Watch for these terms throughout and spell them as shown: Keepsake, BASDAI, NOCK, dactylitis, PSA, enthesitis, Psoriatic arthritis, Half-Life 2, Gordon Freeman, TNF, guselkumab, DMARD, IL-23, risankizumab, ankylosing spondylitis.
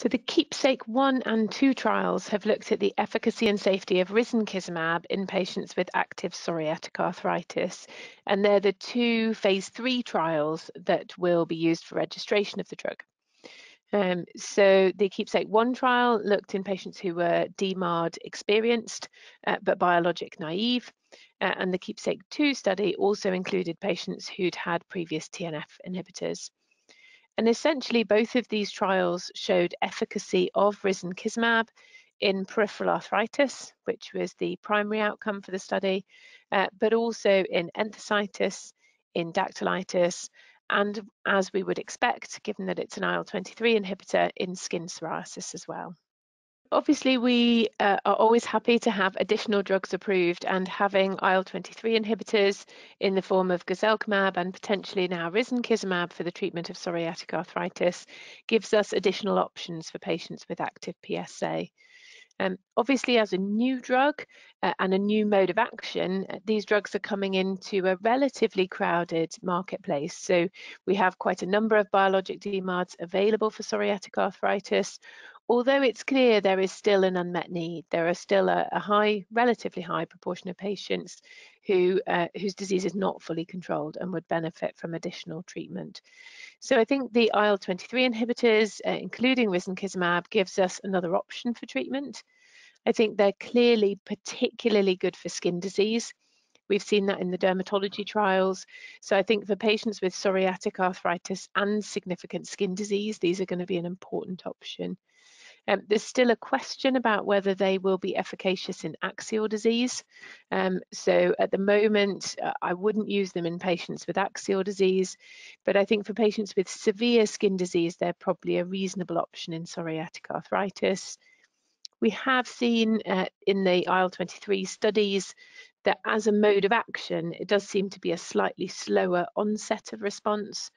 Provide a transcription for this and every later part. So the Keepsake 1 and 2 trials have looked at the efficacy and safety of risankizumab in patients with active psoriatic arthritis, and they're the two phase 3 trials that will be used for registration of the drug. So the Keepsake 1 trial looked in patients who were DMARD experienced but biologic naive, and the Keepsake 2 study also included patients who'd had previous TNF inhibitors. And essentially, both of these trials showed efficacy of risankizumab in peripheral arthritis, which was the primary outcome for the study, but also in enthesitis, in dactylitis, and, as we would expect, given that it's an IL-23 inhibitor, in skin psoriasis as well. Obviously, we are always happy to have additional drugs approved, and having IL-23 inhibitors in the form of guselkumab and potentially now risankizumab for the treatment of psoriatic arthritis gives us additional options for patients with active PSA. Obviously, as a new drug and a new mode of action, these drugs are coming into a relatively crowded marketplace. So we have quite a number of biologic DMARDs available for psoriatic arthritis, although it's clear there is still an unmet need. There are still a relatively high proportion of patients whose disease is not fully controlled and would benefit from additional treatment. So I think the IL-23 inhibitors, including risankizumab, gives us another option for treatment. I think they're clearly particularly good for skin disease. We've seen that in the dermatology trials. So I think for patients with psoriatic arthritis and significant skin disease, these are going to be an important option. There's still a question about whether they will be efficacious in axial disease. So at the moment, I wouldn't use them in patients with axial disease, but I think for patients with severe skin disease, they're probably a reasonable option in psoriatic arthritis. We have seen in the IL-23 studies that as a mode of action, it does seem to be a slightly slower onset of response.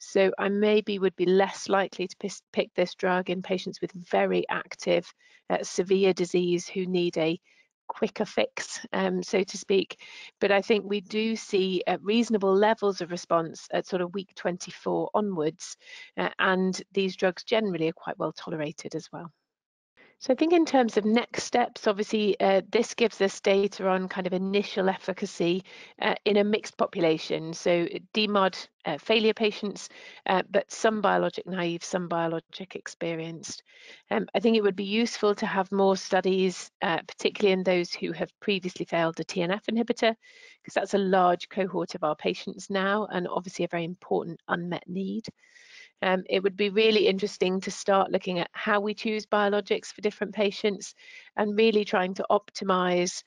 So I maybe would be less likely to pick this drug in patients with very active, severe disease who need a quicker fix, so to speak. But I think we do see reasonable levels of response at sort of week 24 onwards, and these drugs generally are quite well tolerated as well. So I think in terms of next steps, obviously, this gives us data on kind of initial efficacy in a mixed population. So DMARD failure patients, but some biologic naive, some biologic experienced. I think it would be useful to have more studies, particularly in those who have previously failed a TNF inhibitor, because that's a large cohort of our patients now, and obviously a very important unmet need. It would be really interesting to start looking at how we choose biologics for different patients and really trying to optimize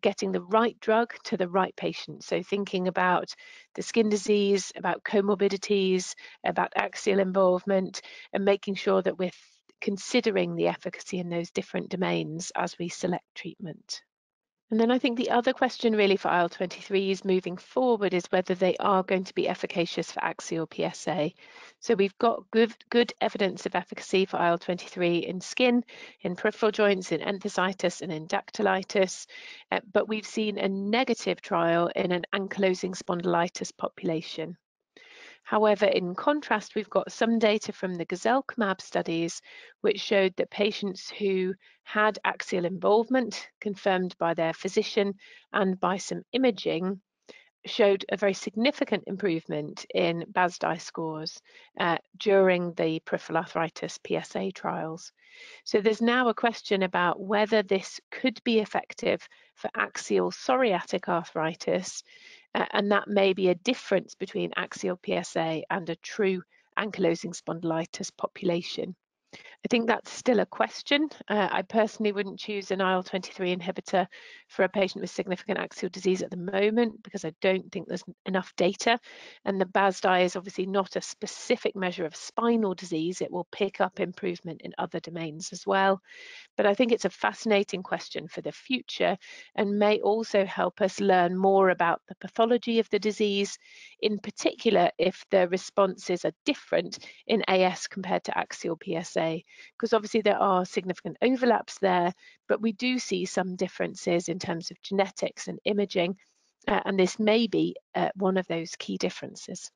getting the right drug to the right patient. So thinking about the skin disease, about comorbidities, about axial involvement, and making sure that we're considering the efficacy in those different domains as we select treatment. And then I think the other question really for IL-23s moving forward is whether they are going to be efficacious for axial PSA. So we've got good evidence of efficacy for IL-23 in skin, in peripheral joints, in enthesitis and in dactylitis, but we've seen a negative trial in an ankylosing spondylitis population. However, in contrast, we've got some data from the guselkumab studies, which showed that patients who had axial involvement confirmed by their physician and by some imaging showed a very significant improvement in BASDAI scores during the peripheral arthritis PSA trials. So there's now a question about whether this could be effective for axial psoriatic arthritis, and that may be a difference between axial PSA and a true ankylosing spondylitis population. I think that's still a question. I personally wouldn't choose an IL-23 inhibitor for a patient with significant axial disease at the moment, because I don't think there's enough data. And the BASDAI is obviously not a specific measure of spinal disease. It will pick up improvement in other domains as well. But I think it's a fascinating question for the future and may also help us learn more about the pathology of the disease, in particular if the responses are different in AS compared to axial PSA. Because obviously there are significant overlaps there, but we do see some differences in terms of genetics and imaging, and this may be one of those key differences.